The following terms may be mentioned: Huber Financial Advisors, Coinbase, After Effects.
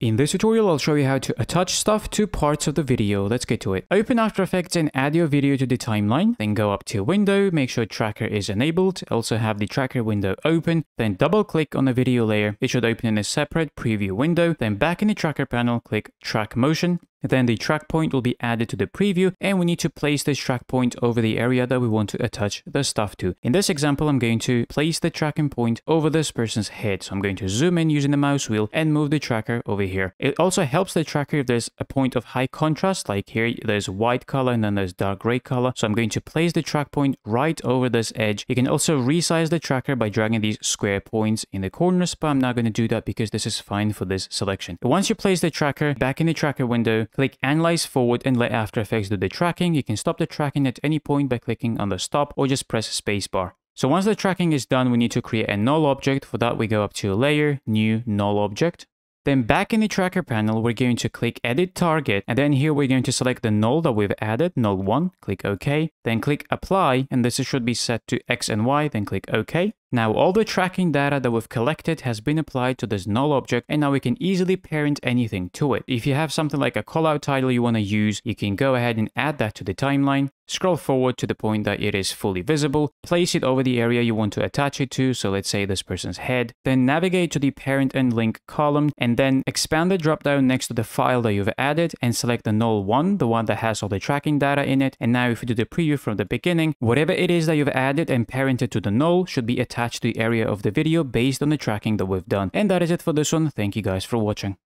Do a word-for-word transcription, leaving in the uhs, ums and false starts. In this tutorial, I'll show you how to attach stuff to parts of the video. Let's get to it. Open After Effects and add your video to the timeline, then go up to Window, make sure Tracker is enabled, also have the Tracker window open, then double click on the video layer. It should open in a separate preview window, then back in the Tracker panel, click Track Motion. Then the track point will be added to the preview, and we need to place this track point over the area that we want to attach the stuff to. In this example, I'm going to place the tracking point over this person's head. So I'm going to zoom in using the mouse wheel and move the tracker over here. It also helps the tracker if there's a point of high contrast, like here there's white color and then there's dark gray color. So I'm going to place the track point right over this edge. You can also resize the tracker by dragging these square points in the corners, but I'm not going to do that because this is fine for this selection. Once you place the tracker, back in the tracker window, click Analyze Forward and let After Effects do the tracking. You can stop the tracking at any point by clicking on the stop or just press spacebar. So once the tracking is done, we need to create a null object. For that, we go up to Layer, New, Null Object. Then back in the tracker panel, we're going to click Edit Target, and then here we're going to select the null that we've added, null one, click OK, then click Apply, and this should be set to X and Y, then click OK. Now all the tracking data that we've collected has been applied to this null object, and now we can easily parent anything to it. If you have something like a callout title you want to use, you can go ahead and add that to the timeline, scroll forward to the point that it is fully visible, place it over the area you want to attach it to, so let's say this person's head, then navigate to the parent and link column, and then expand the dropdown next to the file that you've added and select the null one, the one that has all the tracking data in it, and now if you do the preview from the beginning, whatever it is that you've added and parented to the null should be attached to the area of the video based on the tracking that we've done. And that is it for this one. Thank you guys for watching.